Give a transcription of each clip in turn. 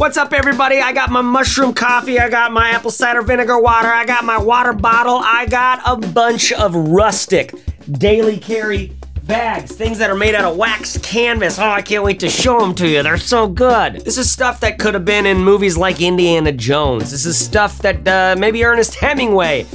What's up, everybody? I got my mushroom coffee, I got my apple cider vinegar water, I got my water bottle, I got a bunch of rustic daily carry bags, things that are made out of waxed canvas. Oh, I can't wait to show them to you. They're so good. This is stuff that could have been in movies like Indiana Jones. This is stuff that maybe Ernest Hemingway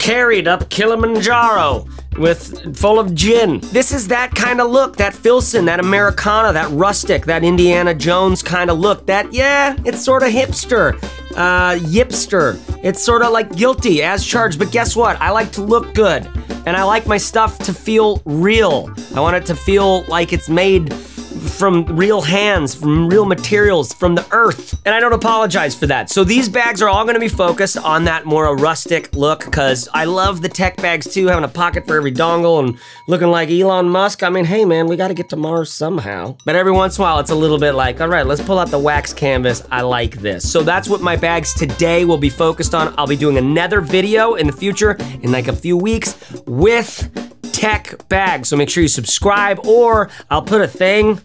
carried up Kilimanjaro with full of gin. This is that kind of look, that Filson, that Americana, that rustic, that Indiana Jones kind of look. That, yeah, it's sort of hipster, yipster. It's sort of like guilty as charged, but guess what? I like to look good. And I like my stuff to feel real. I want it to feel like it's made from real hands, from real materials, from the earth. And I don't apologize for that. So these bags are all gonna be focused on that more rustic look, because I love the tech bags too, having a pocket for every dongle and looking like Elon Musk. I mean, hey man, we gotta get to Mars somehow. But every once in a while, it's a little bit like, all right, let's pull out the wax canvas. I like this. So that's what my bags today will be focused on. I'll be doing another video in the future, in like a few weeks, with tech bag, so make sure you subscribe, or I'll put a thing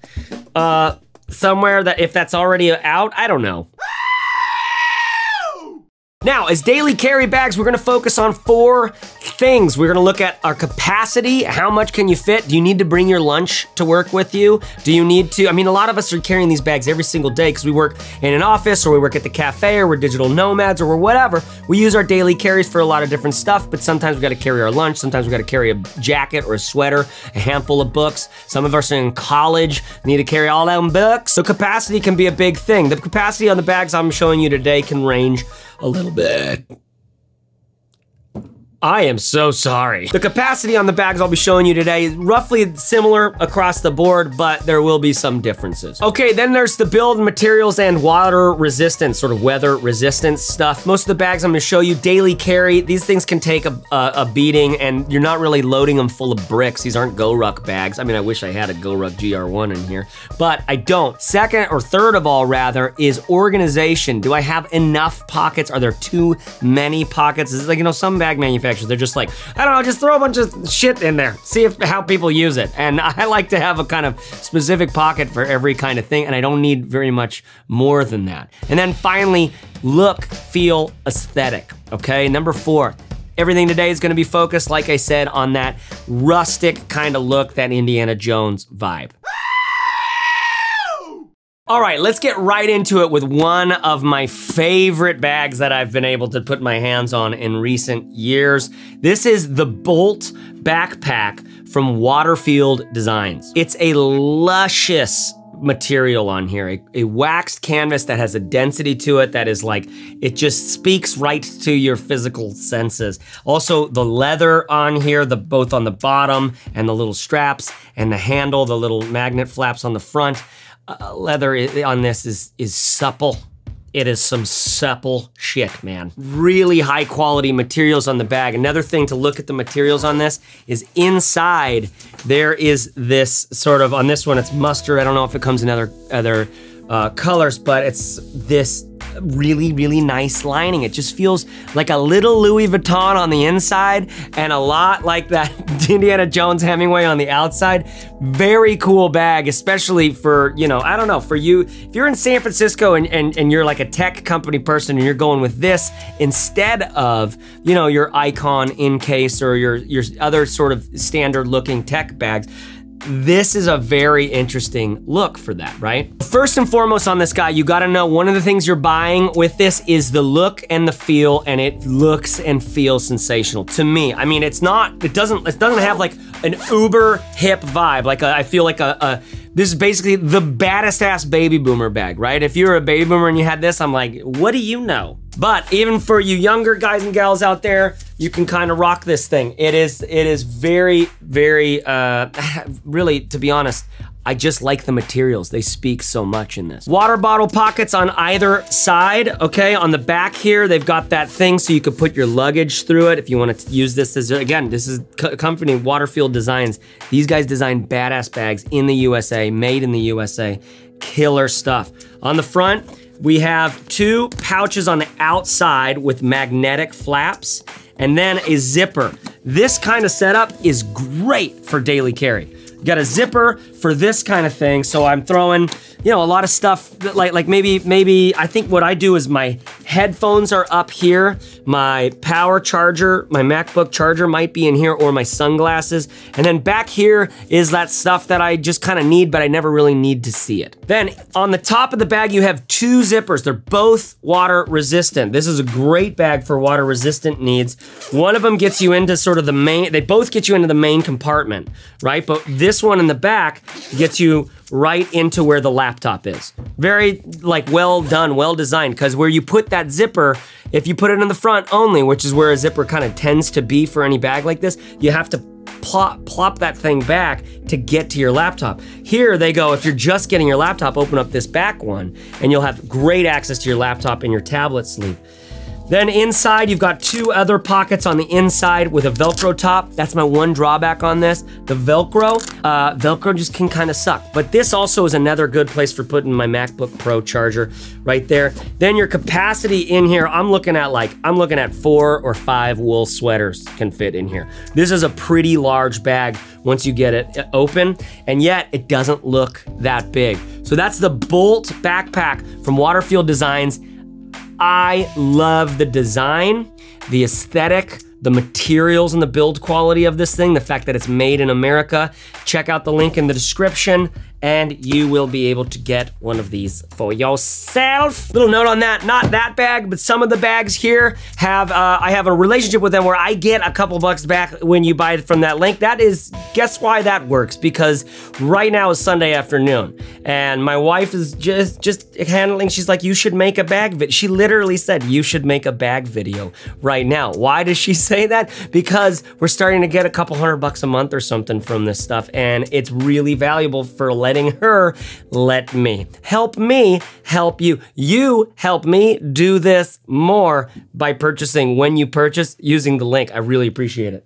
somewhere that if that's already out, I don't know. Now, as daily carry bags, we're gonna focus on four things. We're gonna look at our capacity, how much can you fit? Do you need to bring your lunch to work with you? Do you need to, I mean, a lot of us are carrying these bags every single day because we work in an office or we work at the cafe or we're digital nomads or we're whatever. We use our daily carries for a lot of different stuff, but sometimes we gotta carry our lunch, sometimes we gotta carry a jacket or a sweater, a handful of books. Some of us are in college, need to carry all them books. So capacity can be a big thing. The capacity on the bags I'm showing you today can range a little bit. I am so sorry. The capacity on the bags I'll be showing you today is roughly similar across the board, but there will be some differences. Okay, then there's the build, materials, and water resistance, sort of weather resistance stuff. Most of the bags I'm gonna show you, daily carry, these things can take a beating, and you're not really loading them full of bricks. These aren't GORUCK bags. I mean, I wish I had a GORUCK GR1 in here, but I don't. Second, or third of all rather, is organization. Do I have enough pockets? Are there too many pockets? It's like, you know, some bag manufacturers, they're just like, I don't know, just throw a bunch of shit in there, see if how people use it. And I like to have a kind of specific pocket for every kind of thing, and I don't need very much more than that. And then finally, look, feel, aesthetic, okay? Number four, everything today is gonna be focused, like I said, on that rustic kind of look, that Indiana Jones vibe. All right, let's get right into it with one of my favorite bags that I've been able to put my hands on in recent years. This is the Bolt Backpack from Waterfield Designs. It's a luscious material on here, a waxed canvas that has a density to it that is like, it just speaks right to your physical senses. Also the leather on here, both on the bottom and the little straps and the handle, the little magnet flaps on the front. Leather on this is supple. It is some supple shit, man. Really high quality materials on the bag. Another thing to look at the materials on this is inside, there is this sort of, on this one it's mustard, I don't know if it comes in other colors, but it's this really, really nice lining. It just feels like a little Louis Vuitton on the inside and a lot like that Indiana Jones Hemingway on the outside. Very cool bag, especially for, you know, I don't know, for you, if you're in San Francisco and you're like a tech company person and you're going with this instead of, you know, your Icon in case or your other sort of standard looking tech bags. This is a very interesting look for that, right? First and foremost on this guy, you gotta know one of the things you're buying with this is the look and the feel, and it looks and feels sensational to me. I mean, it doesn't have like an uber hip vibe. Like I feel like this is basically the baddest ass baby boomer bag, right? If you're a baby boomer and you had this, I'm like, what do you know? But even for you younger guys and gals out there, you can kind of rock this thing. It is very, very, really, to be honest, I just like the materials. They speak so much in this. Water bottle pockets on either side, okay? On the back here, they've got that thing so you could put your luggage through it if you want to use this as, again, this is company Waterfield Designs. These guys design badass bags in the USA, made in the USA, killer stuff. On the front, we have two pouches on the outside with magnetic flaps and then a zipper. This kind of setup is great for daily carry. Got a zipper for this kind of thing, so I'm throwing, you know, a lot of stuff that like maybe I think what I do is my headphones are up here, my power charger, my MacBook charger might be in here, or my sunglasses, and then back here is that stuff that I just kind of need, but I never really need to see it. Then on the top of the bag, you have two zippers. They're both water resistant. This is a great bag for water resistant needs. One of them gets you into sort of the main, they both get you into the main compartment, right? But this one in the back gets you right into where the laptop is. Very like well done, well designed, because where you put that zipper, if you put it in the front only, which is where a zipper kind of tends to be for any bag like this, you have to plop that thing back to get to your laptop. Here they go, if you're just getting your laptop, open up this back one and you'll have great access to your laptop and your tablet sleeve. Then inside, you've got two other pockets on the inside with a Velcro top. That's my one drawback on this, the Velcro. Velcro just can kind of suck, but this also is another good place for putting my MacBook Pro charger right there. Then your capacity in here, I'm looking at 4 or 5 wool sweaters can fit in here. This is a pretty large bag once you get it open, and yet it doesn't look that big. So that's the Bolt Backpack from Waterfield Designs. I love the design, the aesthetic, the materials and the build quality of this thing, the fact that it's made in America. Check out the link in the description and you will be able to get one of these for yourself. Little note on that, not that bag, but some of the bags here have, I have a relationship with them where I get a couple bucks back when you buy it from that link. That is, guess why that works? Because right now is Sunday afternoon and my wife is just handling, she's like, you should make a bag video. She literally said, you should make a bag video right now. Why does she say that? Because we're starting to get a couple $100 a month or something from this stuff, and it's really valuable for letting her let me. Help me help you. You help me do this more by purchasing when you purchase using the link. I really appreciate it.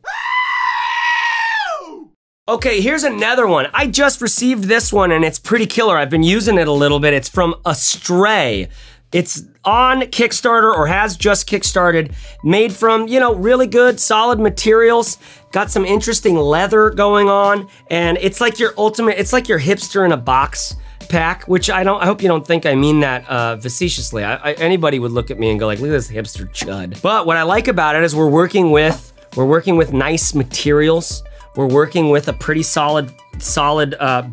Okay, here's another one. I just received this one and it's pretty killer. I've been using it a little bit. It's from Astray. It's on Kickstarter or has just kickstarted, made from, you know, really good solid materials, got some interesting leather going on, and it's like your ultimate, it's like your hipster in a box pack, which I hope you don't think I mean that facetiously. Anybody would look at me and go like, look at this hipster chud. But what I like about it is we're working with nice materials. We're working with a pretty solid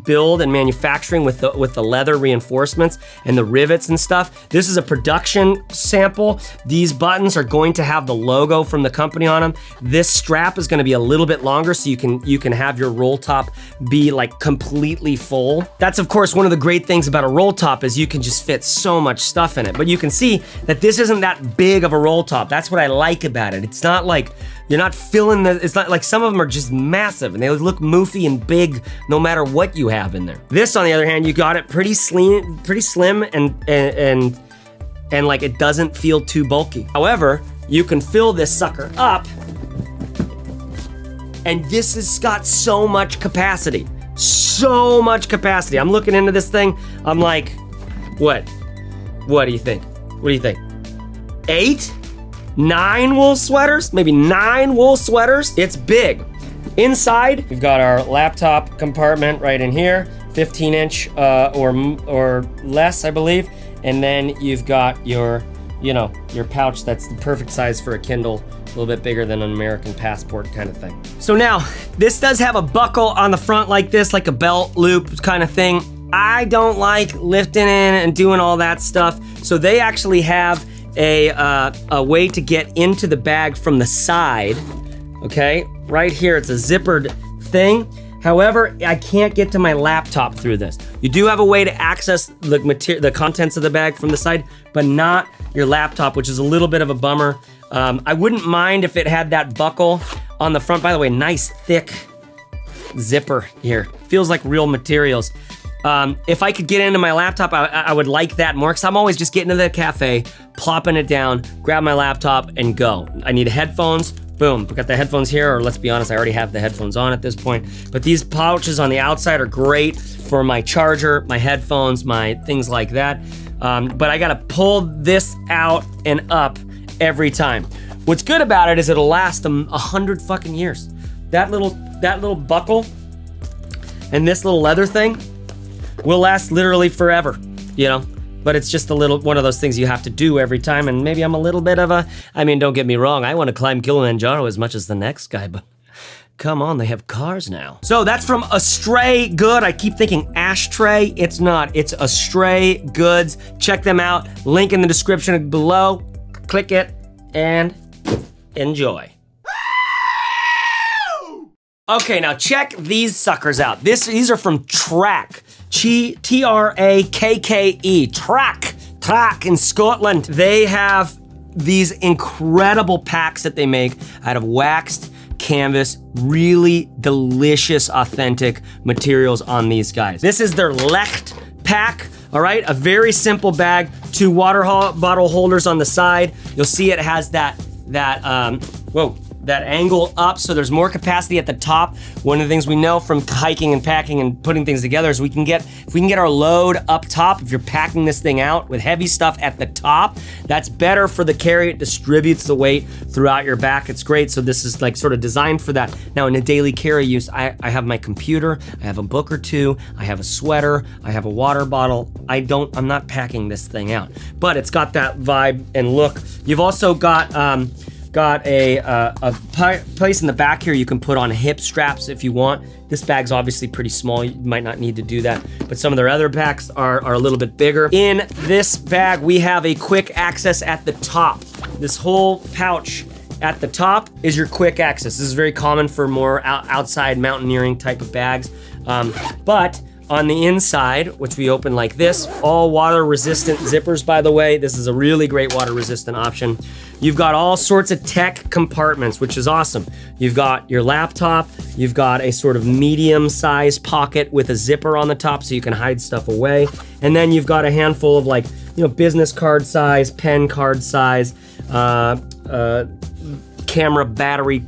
build and manufacturing with the leather reinforcements and the rivets and stuff. This is a production sample. These buttons are going to have the logo from the company on them. This strap is going to be a little bit longer so you can have your roll top be like completely full. That's of course one of the great things about a roll top is you can just fit so much stuff in it. But you can see that this isn't that big of a roll top. That's what I like about it. It's not like you're not filling the, it's not like some of them are just massive and they look moofy and big no matter what you have in there. This, on the other hand, you got it pretty slim and like it doesn't feel too bulky. However, you can fill this sucker up and this has got so much capacity. So much capacity. I'm looking into this thing. I'm like, what? What do you think? What do you think? 8? 9 wool sweaters? Maybe 9 wool sweaters? It's big. Inside, we've got our laptop compartment right in here, 15-inch or less, I believe. And then you've got your, you know, your pouch that's the perfect size for a Kindle, a little bit bigger than an American passport kind of thing. So now, this does have a buckle on the front like this, like a belt loop kind of thing. I don't like lifting in and doing all that stuff. So they actually have a way to get into the bag from the side, okay? Right here, it's a zippered thing. However, I can't get to my laptop through this. You do have a way to access the contents of the bag from the side, but not your laptop, which is a little bit of a bummer. I wouldn't mind if it had that buckle on the front. By the way, nice thick zipper here. Feels like real materials. If I could get into my laptop, I would like that more, because I'm always just getting to the cafe, plopping it down, grab my laptop, and go. I need headphones. Boom, we got the headphones here, or let's be honest, I already have the headphones on at this point. But these pouches on the outside are great for my charger, my headphones, my things like that. But I gotta pull this out and up every time. What's good about it is it'll last them 100 fucking years. That little buckle And this little leather thing will last literally forever, you know? But it's just a little, one of those things you have to do every time, and maybe I'm a little bit of a, I mean, don't get me wrong, I want to climb Kilimanjaro as much as the next guy, but come on, they have cars now. So that's from Astray Good. I keep thinking Ashtray, it's not, it's Astray Goods. Check them out, link in the description below, click it, and enjoy. Okay, now check these suckers out. These are from Trakke. T-R-A-K-K-E, Trakke in Scotland. They have these incredible packs that they make out of waxed canvas, really delicious, authentic materials on these guys. This is their Lecht pack, all right? A very simple bag, two water bottle holders on the side. You'll see it has that angle up, so there's more capacity at the top. One of the things we know from hiking and packing and putting things together is if we can get our load up top, if you're packing this thing out with heavy stuff at the top, that's better for the carry. It distributes the weight throughout your back. It's great, so this is like sort of designed for that. Now in a daily carry use, I have my computer, I have a book or two, I have a sweater, I have a water bottle. I'm not packing this thing out, but it's got that vibe and look. You've also got a place in the back here you can put on hip straps if you want. This bag's obviously pretty small, you might not need to do that, but some of their other packs are a little bit bigger. In this bag, we have a quick access at the top. This whole pouch at the top is your quick access. This is very common for more outside mountaineering type of bags, but on the inside, which we open like this, all water-resistant zippers, by the way. This is a really great water-resistant option. You've got all sorts of tech compartments, which is awesome. You've got your laptop, you've got a sort of medium-sized pocket with a zipper on the top so you can hide stuff away. And then you've got a handful of, like, you know, business card size, pen card size, camera battery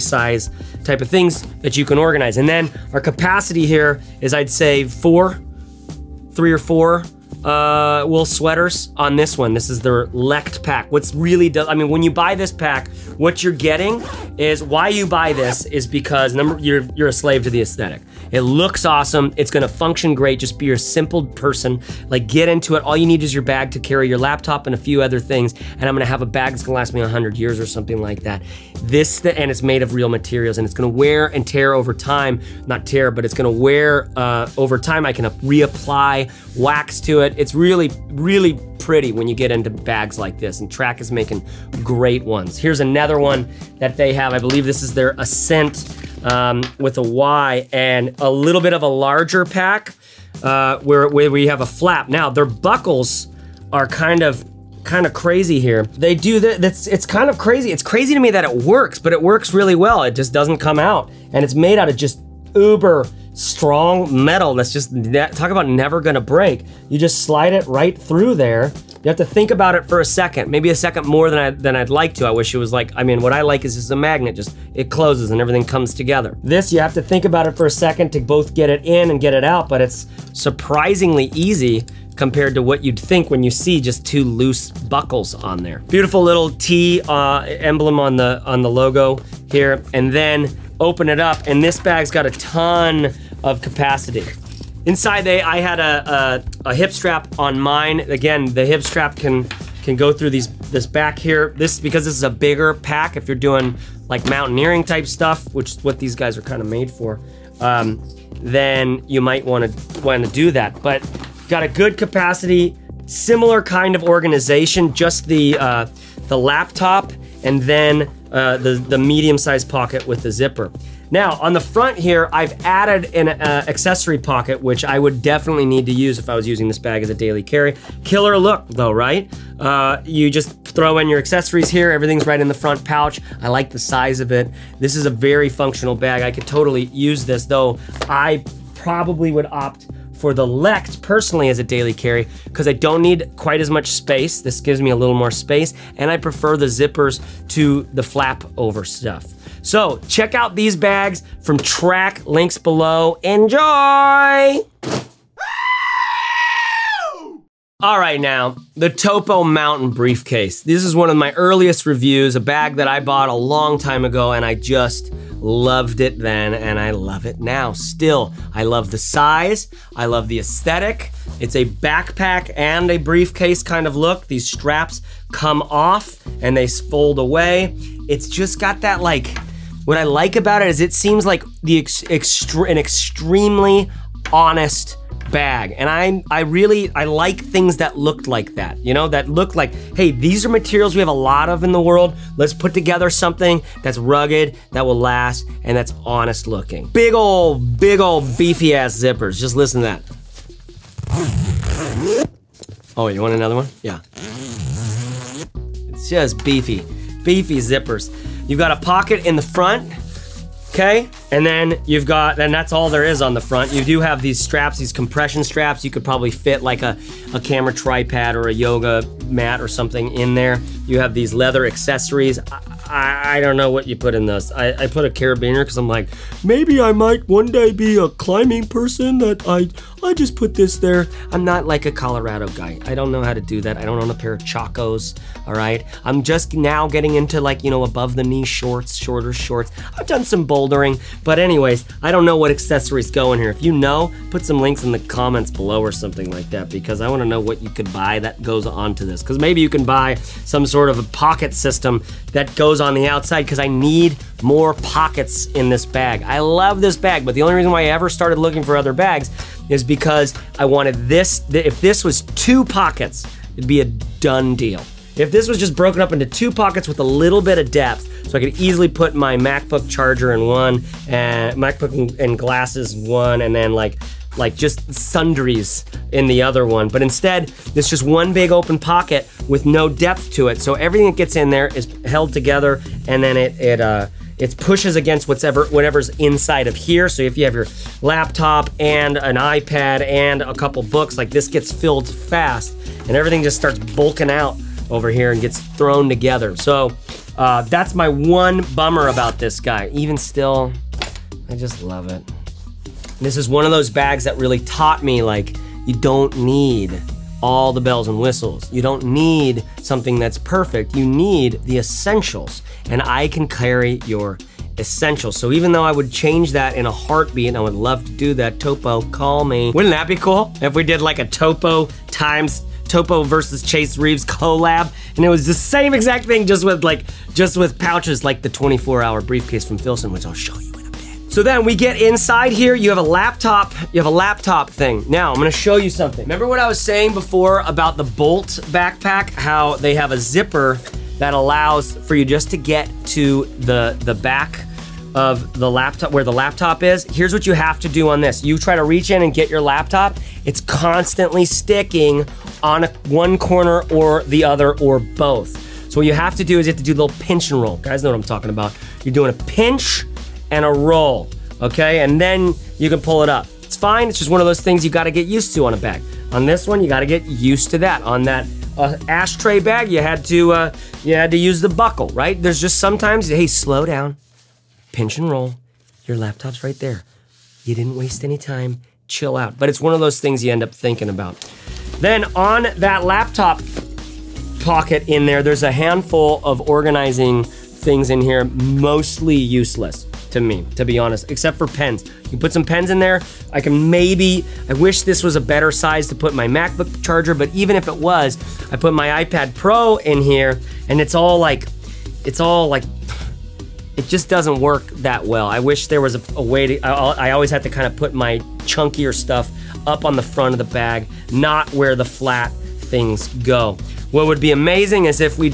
size type of things that you can organize. And then our capacity here is, I'd say three or four wool sweaters on this one. This is their Lecht pack. What's really, I mean, when you buy this pack, what you're getting is, why you buy this is because, number, you're a slave to the aesthetic. It looks awesome, it's gonna function great, just be your simple person, like get into it. All you need is your bag to carry your laptop and a few other things, and I'm gonna have a bag that's gonna last me 100 years or something like that. And it's made of real materials, and it's gonna wear and tear over time. Not tear, but it's gonna wear over time. I can reapply wax to it. It's really, really pretty when you get into bags like this, and Trakke is making great ones. Here's another one that they have. I believe this is their Assynt, with a Y, and a little bit of a larger pack where we have a flap. Now their buckles are kind of crazy here. They do that's it's kind of crazy. It's crazy to me that it works, but it works really well. It just doesn't come out, and it's made out of just uber strong metal. That's just talk about never gonna break. You just slide it right through there. You have to think about it for a second, maybe a second more than I'd like to. I wish it was like, I mean, what I like is just a magnet, just it closes and everything comes together. This, you have to think about it for a second to both get it in and get it out, but it's surprisingly easy compared to what you'd think when you see just two loose buckles on there. Beautiful little T emblem on the logo here, and then open it up, and this bag's got a ton of capacity. Inside, I had a hip strap on mine. Again, the hip strap can go through this back here. This, because this is a bigger pack, if you're doing like mountaineering type stuff, which is what these guys are kind of made for, then you might want to do that. But got a good capacity, similar kind of organization, just the laptop, and then the medium-sized pocket with the zipper. Now, on the front here, I've added an accessory pocket, which I would definitely need to use if I was using this bag as a daily carry. Killer look, though, right? You just throw in your accessories here. Everything's right in the front pouch. I like the size of it. This is a very functional bag. I could totally use this, though I probably would opt for the Lecht personally as a daily carry, because I don't need quite as much space. This gives me a little more space, and I prefer the zippers to the flap over stuff. So check out these bags from Trakke, links below. Enjoy! All right, now, the Topo Mountain Briefcase. This is one of my earliest reviews, a bag that I bought a long time ago, and I just Loved it then, and I love it now still. I love the size, I love the aesthetic. It's a backpack and a briefcase kind of look. These straps come off and they fold away. It's just got that, like, what I like about it is it seems like the an extremely honest bag, and I like things that looked like that, you know, that looked like, hey, these are materials we have a lot of in the world, let's put together something that's rugged, that will last, and that's honest looking. Big old beefy ass zippers, just listen to that. Oh, you want another one? Yeah. It's just beefy, beefy zippers. You've got a pocket in the front, okay, and then you've got, and that's all there is on the front. You do have these straps, these compression straps. You could probably fit like a camera tripod or a yoga mat or something in there. You have these leather accessories. I don't know what you put in those. I put a carabiner because I'm like, maybe I might one day be a climbing person, that I just put this there. I'm not like a Colorado guy. I don't know how to do that. I don't own a pair of Chacos, all right? I'm just now getting into, like, you know, above the knee shorts, shorter shorts. I've done some bouldering, but anyways, I don't know what accessories go in here. If you know, put some links in the comments below or something like that, because I wanna know what you could buy that goes onto this. Because maybe you can buy some sort of a pocket system that goes on the outside, because I need more pockets in this bag. I love this bag, but the only reason why I ever started looking for other bags is because I wanted this. If this was two pockets, it'd be a done deal. If this was just broken up into two pockets with a little bit of depth, so I could easily put my MacBook charger in one, and MacBook and glasses in one, and then like just sundries in the other one. But instead, it's just one big open pocket with no depth to it. So everything that gets in there is held together, and then it pushes against whatever's inside of here. So if you have your laptop and an iPad and a couple books, like, this gets filled fast, and everything just starts bulking out over here and gets thrown together. So that's my one bummer about this guy. Even still, I just love it. This is one of those bags that really taught me, like, you don't need all the bells and whistles. You don't need something that's perfect. You need the essentials, and I can carry your essentials. So even though I would change that in a heartbeat, and I would love to do that, Topo, call me. Wouldn't that be cool if we did like a Topo versus Chase Reeves collab, and it was the same exact thing, just with pouches like the 24 hour briefcase from Filson, which I'll show you in a bit. So then we get inside here, you have a laptop thing. Now I'm gonna show you something. Remember what I was saying before about the Bolt backpack, how they have a zipper that allows for you just to get to the back of the laptop, where the laptop is. Here's what you have to do on this. You try to reach in and get your laptop, it's constantly sticking on one corner or the other or both. So what you have to do is you have to do a little pinch and roll. Guys know what I'm talking about. You're doing a pinch and a roll, okay? And then you can pull it up. It's fine, it's just one of those things you gotta get used to on a bag. On this one, you gotta get used to that. On that ashtray bag, you had to use the buckle, right? There's just sometimes, hey, slow down, pinch and roll, your laptop's right there. You didn't waste any time, chill out. But it's one of those things you end up thinking about. Then on that laptop pocket in there, there's a handful of organizing things in here, mostly useless to me, to be honest, except for pens. You can put some pens in there. I wish this was a better size to put my MacBook charger, but even if it was, I put my iPad Pro in here, and it's all like, it just doesn't work that well. I wish there was a way to, I always had to kind of put my chunkier stuff up on the front of the bag, not where the flat things go. What would be amazing is if we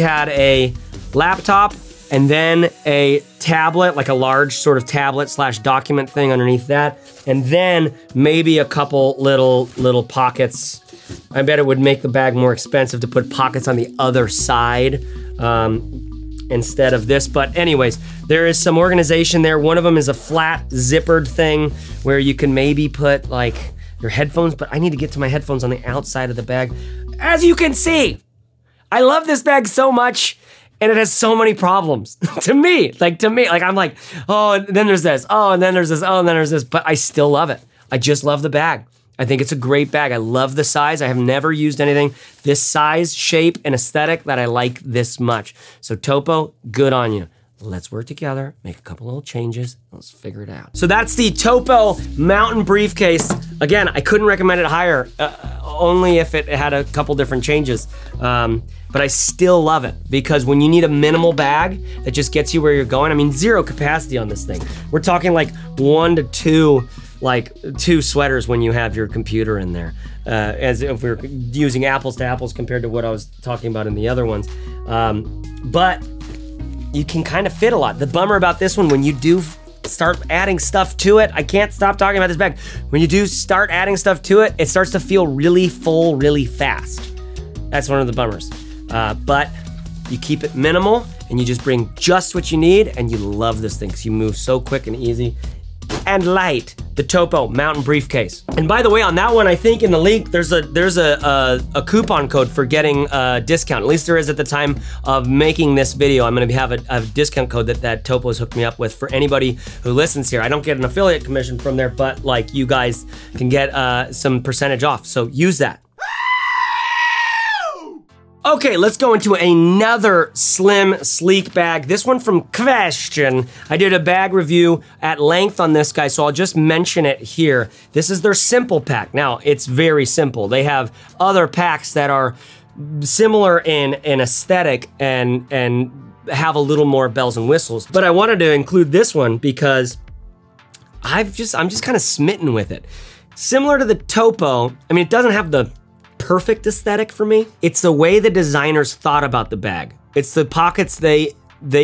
had a laptop and then a tablet, like a large sort of tablet / document thing underneath that, and then maybe a couple little pockets. I bet it would make the bag more expensive to put pockets on the other side. Instead of this, but anyways, there is some organization there. One of them is a flat zippered thing where you can maybe put like your headphones, but I need to get to my headphones on the outside of the bag. As you can see, I love this bag so much, and it has so many problems to me, I'm like, oh, and then there's this, oh, and then there's this, oh, and then there's this, but I still love it. I just love the bag. I think it's a great bag. I love the size. I have never used anything this size, shape, and aesthetic that I like this much. So Topo, good on you. Let's work together, make a couple little changes, and let's figure it out. So that's the Topo Mountain Briefcase. Again, I couldn't recommend it higher, only if it had a couple different changes. But I still love it, because when you need a minimal bag that just gets you where you're going, I mean, zero capacity on this thing. We're talking like two sweaters when you have your computer in there. As if we were using apples to apples compared to what I was talking about in the other ones. But you can kind of fit a lot. The bummer about this one, when you do start adding stuff to it, I can't stop talking about this bag. When you do start adding stuff to it, it starts to feel really full really fast. That's one of the bummers. But you keep it minimal and you just bring just what you need, and you love this thing because you move so quick and easy and light. The Topo Mountain Briefcase. And by the way, on that one, I think in the link, there's a coupon code for getting a discount. At least there is at the time of making this video. I'm gonna have a discount code that Topo's hooked me up with for anybody who listens here. I don't get an affiliate commission from there, but like you guys can get some percentage off, so use that. Okay, let's go into another slim, sleek bag. This one from Qwstion. I did a bag review at length on this guy, so I'll just mention it here. This is their Simple Pack. Now, it's very simple. They have other packs that are similar in aesthetic and have a little more bells and whistles. But I wanted to include this one because I'm just kind of smitten with it. Similar to the Topo, I mean, it doesn't have the perfect aesthetic for me. It's the way the designers thought about the bag. It's the pockets they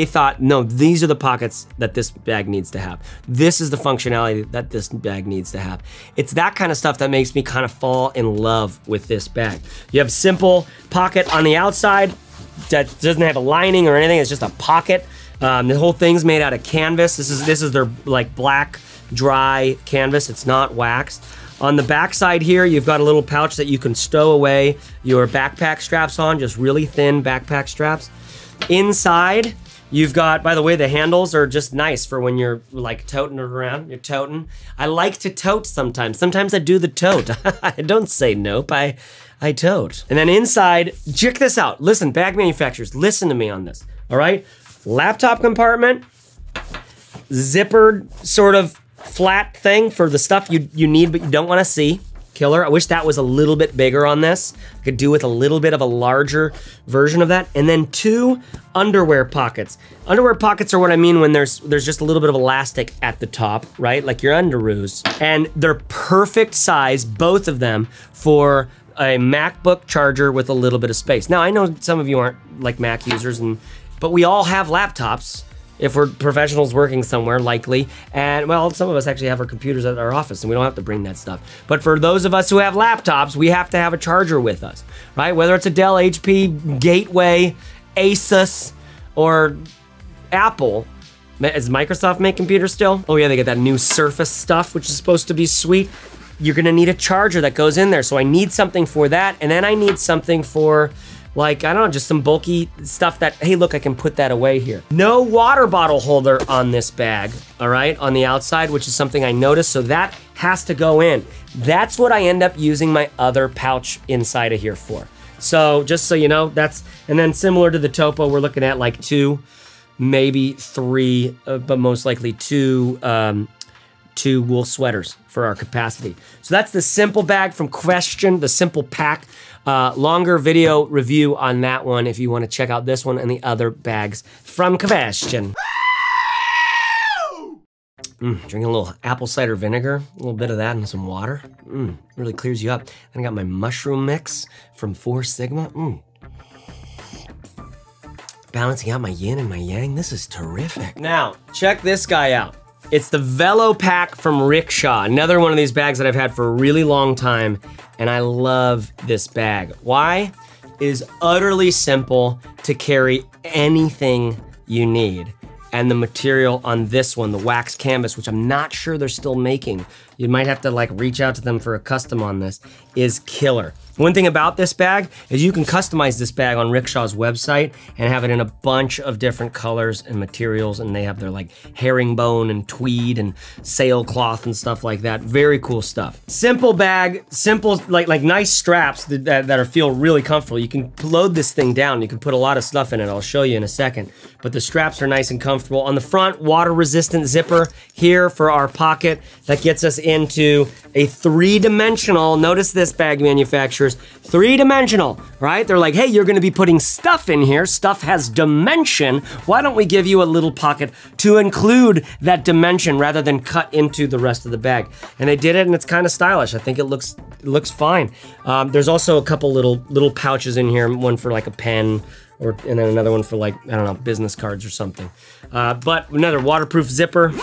thought, no, these are the pockets that this bag needs to have. This is the functionality that this bag needs to have. It's that kind of stuff that makes me kind of fall in love with this bag. You have simple pocket on the outside that doesn't have a lining or anything. It's just a pocket. The whole thing's made out of canvas. This is their like black dry canvas. It's not waxed. On the back side here, you've got a little pouch that you can stow away your backpack straps on, just really thin backpack straps. Inside, you've got, by the way, the handles are just nice for when you're like toting it around, you're toting. I like to tote sometimes. Sometimes I do the tote. I don't say nope, I tote. And then inside, check this out. Listen, bag manufacturers, listen to me on this, all right? Laptop compartment, zippered sort of flat thing for the stuff you need but you don't want to see. Killer. I wish that was a little bit bigger on this. I could do with a little bit of a larger version of that. And then two underwear pockets. Underwear pockets are what I mean when there's just a little bit of elastic at the top, right? Like your underoos. And they're perfect size, both of them, for a MacBook charger with a little bit of space. Now, I know some of you aren't like Mac users, but we all have laptops. If we're professionals working somewhere, likely. And well, some of us actually have our computers at our office and we don't have to bring that stuff. But for those of us who have laptops, we have to have a charger with us, right? Whether it's a Dell, HP, Gateway, Asus, or Apple. Does Microsoft make computers still? Oh yeah, they get that new Surface stuff, which is supposed to be sweet. You're gonna need a charger that goes in there. So I need something for that. And then I need something for, like, I don't know, just some bulky stuff that, hey, look, I can put that away here. No water bottle holder on this bag, all right, on the outside, which is something I noticed, so that has to go in. That's what I end up using my other pouch inside of here for. So just so you know, that's, and then similar to the Topo, we're looking at like two, maybe three, but most likely two wool sweaters for our capacity. So that's the Simple Bag from Qwstion, the Simple Pack. Longer video review on that one if you want to check out this one and the other bags from Qwstion. Drinking a little apple cider vinegar, a little bit of that and some water. Really clears you up. Then I got my mushroom mix from Four Sigma. Balancing out my yin and my yang. This is terrific. Now, check this guy out. It's the Velo Pack from Rickshaw, another one of these bags that I've had for a really long time, and I love this bag. Why? It is utterly simple to carry anything you need. And the material on this one, the wax canvas, which I'm not sure they're still making you might have to like reach out to them for a custom on this, is killer. One thing about this bag is you can customize this bag on Rickshaw's website and have it in a bunch of different colors and materials, and they have their like herringbone and tweed and sailcloth and stuff like that. Very cool stuff. Simple bag, simple, like nice straps that feel really comfortable. You can load this thing down. You can put a lot of stuff in it. I'll show you in a second. But the straps are nice and comfortable. On the front, water resistant zipper here for our pocket. That gets us into a three-dimensional, notice this bag manufacturer, three-dimensional, right? They're like, hey, you're gonna be putting stuff in here. Stuff has dimension. Why don't we give you a little pocket to include that dimension rather than cut into the rest of the bag? And they did it, and it's kind of stylish. I think it looks fine. There's also a couple little pouches in here, one for like a pen, and then another one for like, I don't know, business cards or something. But another waterproof zipper,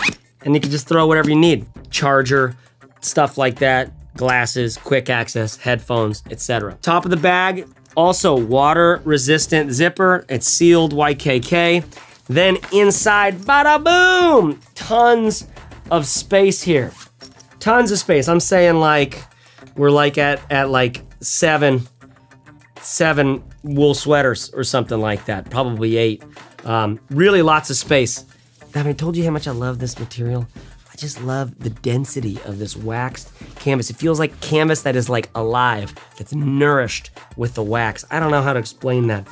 and you can just throw whatever you need. Charger, stuff like that. Glasses, quick access, headphones, etc. Top of the bag, also water-resistant zipper. It's sealed YKK. Then inside, bada boom! Tons of space here. Tons of space. I'm saying like, we're like at like seven wool sweaters or something like that. Probably 8. Really lots of space. I mean, I told you how much I love this material. I just love the density of this waxed canvas. It feels like canvas that is like alive, that's nourished with the wax. I don't know how to explain that.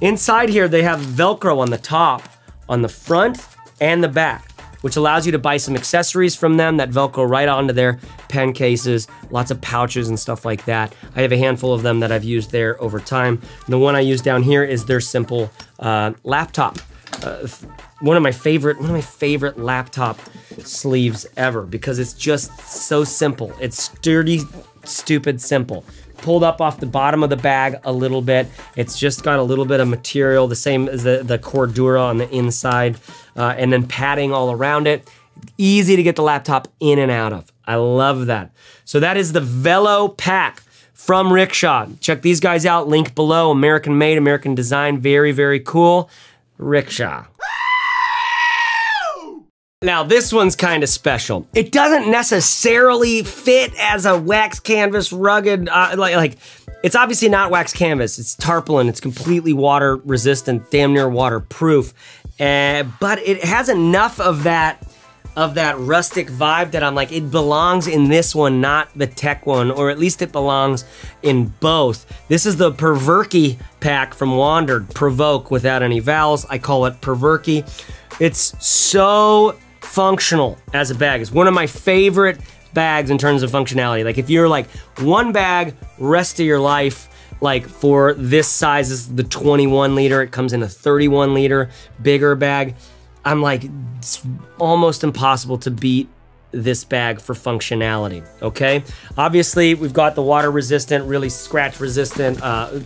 Inside here, they have Velcro on the top, on the front, and the back, which allows you to buy some accessories from them that Velcro right onto their pen cases, lots of pouches and stuff like that. I have a handful of them that I've used there over time. And the one I use down here is their simple laptop. One of my favorite laptop sleeves ever, because it's just so simple. It's sturdy, stupid simple. Pulled up off the bottom of the bag a little bit. It's just got a little bit of material, the same as the Cordura on the inside, and then padding all around it. Easy to get the laptop in and out of. I love that. So that is the Velo Pack from Rickshaw. Check these guys out, link below. American made, American design, very, very cool. Rickshaw. Now this one's kind of special. It doesn't necessarily fit as a wax canvas rugged, it's obviously not wax canvas, it's tarpaulin, it's completely water resistant, damn near waterproof, but it has enough of that rustic vibe that I'm like, it belongs in this one, not the tech one, or at least it belongs in both. This is the Prvke pack from Wandrd, Provoke without any vowels. I call it Prvke. It's so functional as a bag. It's one of my favorite bags in terms of functionality. Like if you're like one bag, rest of your life, like for this size, this is the 21 liter, it comes in a 31 liter bigger bag. I'm like, it's almost impossible to beat this bag for functionality, okay? Obviously, we've got the water resistant, really scratch resistant,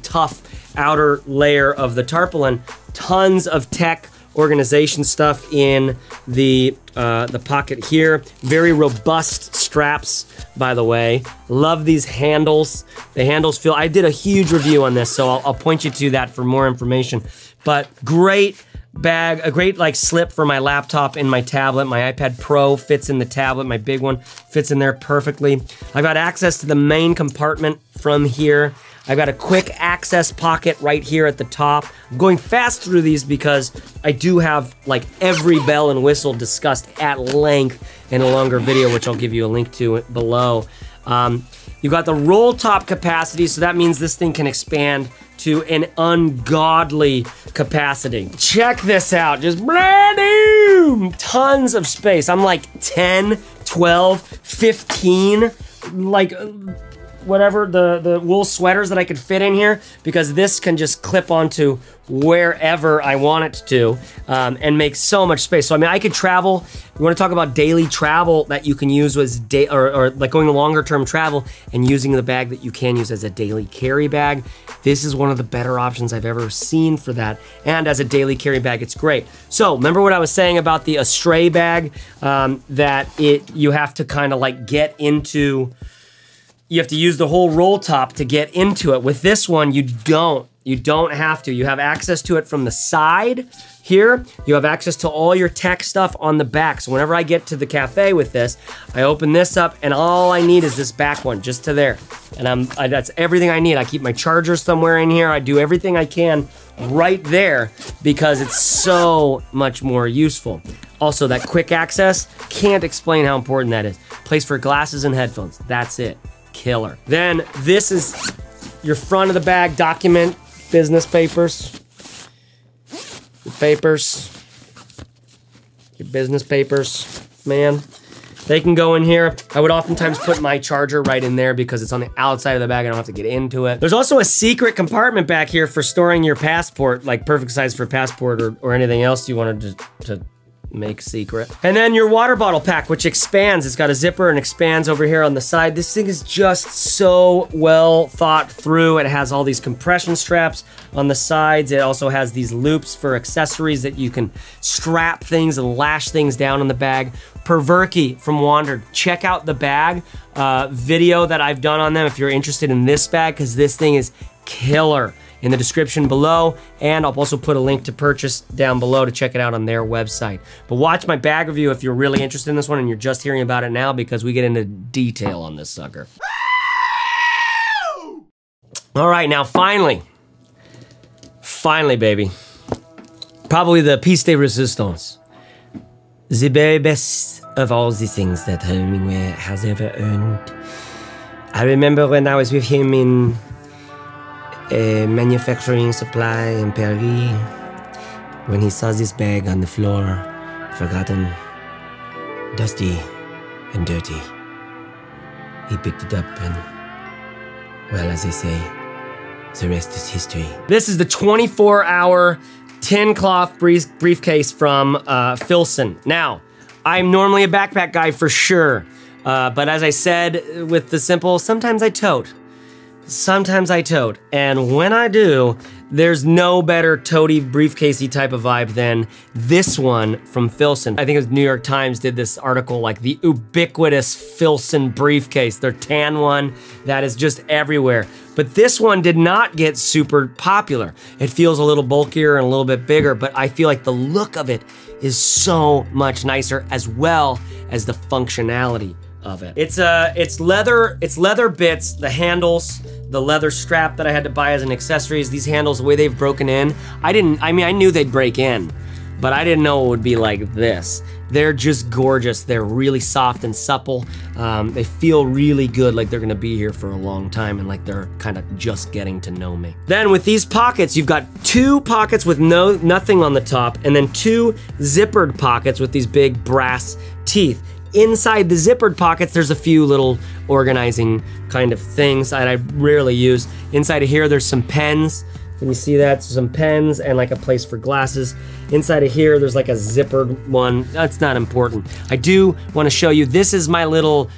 tough outer layer of the tarpaulin. Tons of tech organization stuff in the pocket here. Very robust straps, by the way. Love these handles. The handles feel, I did a huge review on this, so I'll point you to that for more information. But great bag, a great like slip for my laptop and my tablet. My iPad Pro fits in the tablet, my big one fits in there perfectly. I've got access to the main compartment from here. I've got a quick access pocket right here at the top. I'm going fast through these because I do have like every bell and whistle discussed at length in a longer video, which I'll give you a link to below. You've got the roll top capacity, so that means this thing can expand to an ungodly capacity. Check this out, just brand new! Tons of space. I'm like 10, 12, 15, like whatever the wool sweaters that I could fit in here, because this can just clip onto wherever I want it to, and make so much space. So I mean, I could travel. You want to talk about daily travel that you can use as or like going to longer term travel and using the bag that you can use as a daily carry bag. This is one of the better options I've ever seen for that. And as a daily carry bag, it's great. So remember what I was saying about the Astray bag, that you have to kind of like get into, you have to use the whole roll top to get into it. With this one, you don't. You don't have to. You have access to it from the side here. You have access to all your tech stuff on the back. So whenever I get to the cafe with this, I open this up and all I need is this back one just to there. And that's everything I need. I keep my charger somewhere in here. I do everything I can right there because it's so much more useful. Also, that quick access, can't explain how important that is. Place for glasses and headphones. That's it. Killer. Then this is your front of the bag document, business papers, your papers, your business papers, man. They can go in here. I would oftentimes put my charger right in there because it's on the outside of the bag. I don't have to get into it. There's also a secret compartment back here for storing your passport, like perfect size for passport or anything else you wanted to make secret. And then your water bottle pack, which expands. It's got a zipper and expands over here on the side. This thing is just so well thought through. It has all these compression straps on the sides. It also has these loops for accessories that you can strap things and lash things down on the bag. Prvke from Wandrd. Check out the bag video that I've done on them if you're interested in this bag, because this thing is killer. In the description below, and I'll also put a link to purchase down below to check it out on their website. But watch my bag review if you're really interested in this one and you're just hearing about it now, because we get into detail on this sucker. All right, now finally, baby. Probably the piece de resistance. The very best of all the things that Hemingway has ever earned. I remember when I was with him in manufacturing supply in Paris, when he saw this bag on the floor, forgotten, dusty and dirty. He picked it up and, well, as they say, the rest is history. This is the 24 hour tin cloth briefcase from Filson. Now, I'm normally a backpack guy for sure, but as I said with the simple, sometimes I tote. And when I do, there's no better toady briefcasey type of vibe than this one from Filson. I think it was New York Times did this article, like the ubiquitous Filson briefcase, their tan one that is just everywhere. But this one did not get super popular. It feels a little bulkier and a little bit bigger, but I feel like the look of it is so much nicer, as well as the functionality of it. It's leather bits, the handles, the leather strap that I had to buy as an accessory. Is these handles, the way they've broken in, I knew they'd break in, but I didn't know it would be like this. They're just gorgeous. They're really soft and supple. They feel really good, like they're gonna be here for a long time and like they're kind of just getting to know me. Then with these pockets, you've got two pockets with nothing on the top, and then two zippered pockets with these big brass teeth. Inside the zippered pockets, there's a few little organizing kind of things that I rarely use. Inside of here, there's some pens. Can you see that? So some pens and like a place for glasses. Inside of here, there's like a zippered one. That's not important. I do want to show you, this is my little,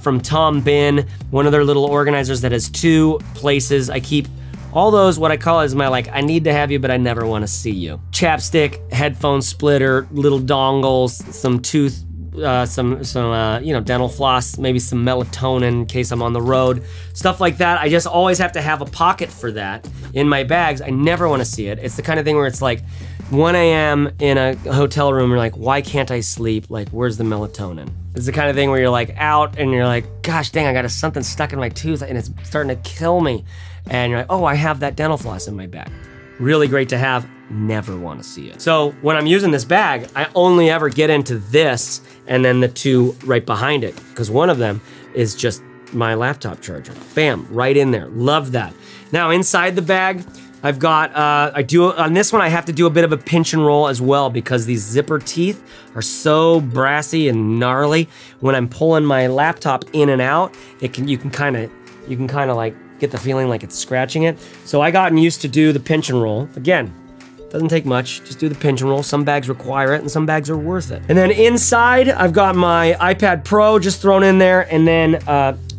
from Tom Bin, one of their little organizers that has two places. I keep all those, what I call is my, like, I need to have you, but I never want to see you. Chapstick, headphone splitter, little dongles, some tooth, you know, dental floss, maybe some melatonin in case I'm on the road, stuff like that. I just always have to have a pocket for that in my bags. I never want to see it. It's the kind of thing where it's like 1 a.m. in a hotel room, you're like, why can't I sleep? Like, where's the melatonin? It's the kind of thing where you're like out and you're like, gosh dang, I got something stuck in my tooth and it's starting to kill me. And you're like, oh, I have that dental floss in my bag. Really great to have, never want to see it. So when I'm using this bag, I only ever get into this and then the two right behind it, because one of them is just my laptop charger. Bam, right in there, love that. Now inside the bag, I've got, on this one I have to do a bit of a pinch and roll as well, because these zipper teeth are so brassy and gnarly. When I'm pulling my laptop in and out, you can kind of like get the feeling like it's scratching it. So I gotten used to do the pinch and roll. Again, doesn't take much, just do the pinch and roll. Some bags require it and some bags are worth it. And then inside, I've got my iPad Pro just thrown in there, and then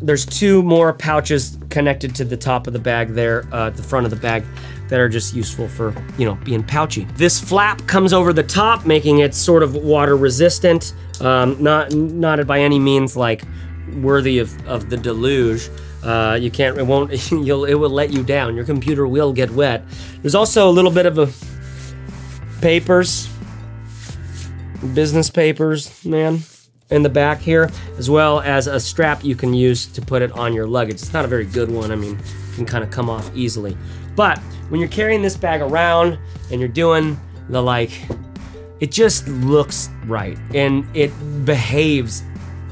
there's two more pouches connected to the top of the bag there, the front of the bag, that are just useful for, you know, being pouchy. This flap comes over the top, making it sort of water resistant, not by any means like worthy of the deluge. You can't, it won't, it will let you down. Your computer will get wet. There's also a little bit of a papers, business papers, man, in the back here, as well as a strap you can use to put it on your luggage. It's not a very good one. I mean, it can kind of come off easily. But when you're carrying this bag around and you're doing the like, it just looks right and it behaves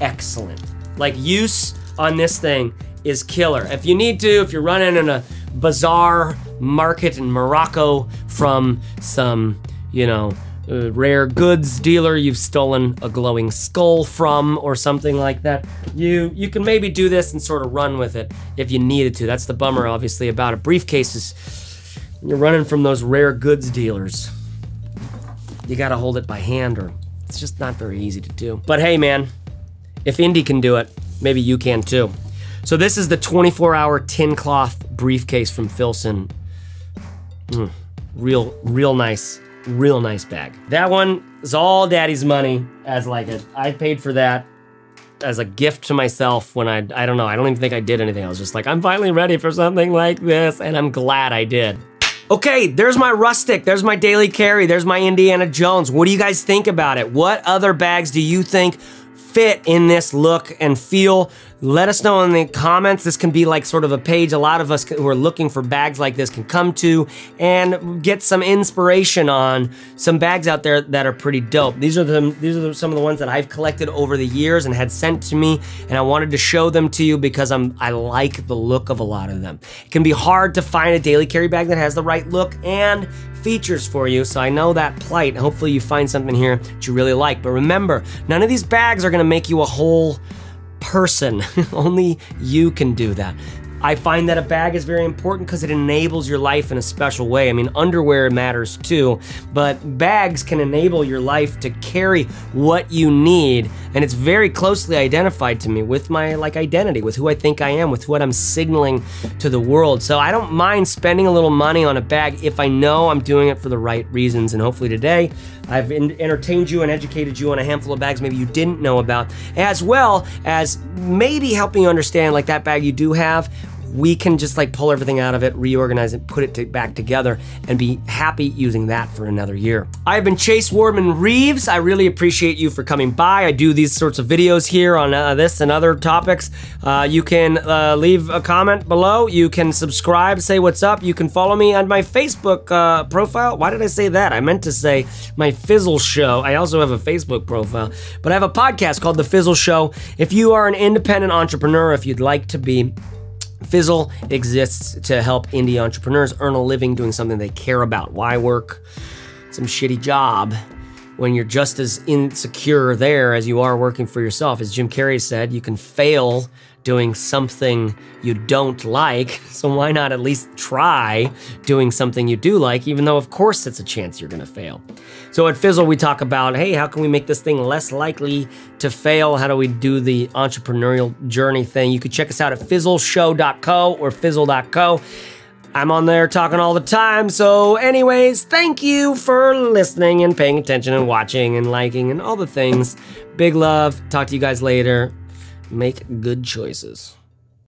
excellent. Like, use on this thing is killer. If you need to, if you're running in a bazaar market in Morocco from some, you know, rare goods dealer you've stolen a glowing skull from or something like that, you can maybe do this and sort of run with it if you needed to. That's the bummer, obviously, about a briefcase is you're running from those rare goods dealers. You gotta hold it by hand, or it's just not very easy to do. But hey, man, if Indy can do it, maybe you can too. So this is the 24-hour tin cloth briefcase from Filson. Real nice bag. That one is all daddy's money, as like a, I paid for that as a gift to myself when I don't know, I don't even think I did anything. I was just like, I'm finally ready for something like this, and I'm glad I did. Okay, there's my rustic, there's my daily carry, there's my Indiana Jones. What do you guys think about it? What other bags do you think fit in this look and feel? Let us know in the comments. This can be like sort of a page a lot of us who are looking for bags like this can come to and get some inspiration on some bags out there that are pretty dope. These are some of the ones that I've collected over the years and had sent to me, and I wanted to show them to you because I like the look of a lot of them. It can be hard to find a daily carry bag that has the right look and features for you, so I know that plight. Hopefully you find something here that you really like. But remember, none of these bags are gonna make you a whole person. Only you can do that. I find that a bag is very important because it enables your life in a special way. I mean, underwear matters too, but bags can enable your life to carry what you need, and it's very closely identified to me with my like identity, with who I think I am, with what I'm signaling to the world. So I don't mind spending a little money on a bag if I know I'm doing it for the right reasons, and hopefully today I've entertained you and educated you on a handful of bags maybe you didn't know about, as well as maybe helping you understand like that bag you do have, we can just like pull everything out of it, reorganize it, put it back together, and be happy using that for another year. I've been Chase Wardman Reeves. I really appreciate you for coming by. I do these sorts of videos here on this and other topics. You can leave a comment below. You can subscribe, say what's up. You can follow me on my Facebook profile. Why did I say that? I meant to say my Fizzle Show. I also have a Facebook profile, but I have a podcast called The Fizzle Show. If you are an independent entrepreneur, if you'd like to be, Fizzle exists to help indie entrepreneurs earn a living doing something they care about. Why work some shitty job when you're just as insecure there as you are working for yourself? As Jim Carrey said, you can fail doing something you don't like, so why not at least try doing something you do like, even though of course it's a chance you're gonna fail. So at Fizzle, we talk about, hey, how can we make this thing less likely to fail? How do we do the entrepreneurial journey thing? You could check us out at fizzleshow.co or fizzle.co. I'm on there talking all the time. So anyways, thank you for listening and paying attention and watching and liking and all the things. Big love. Talk to you guys later. Make good choices.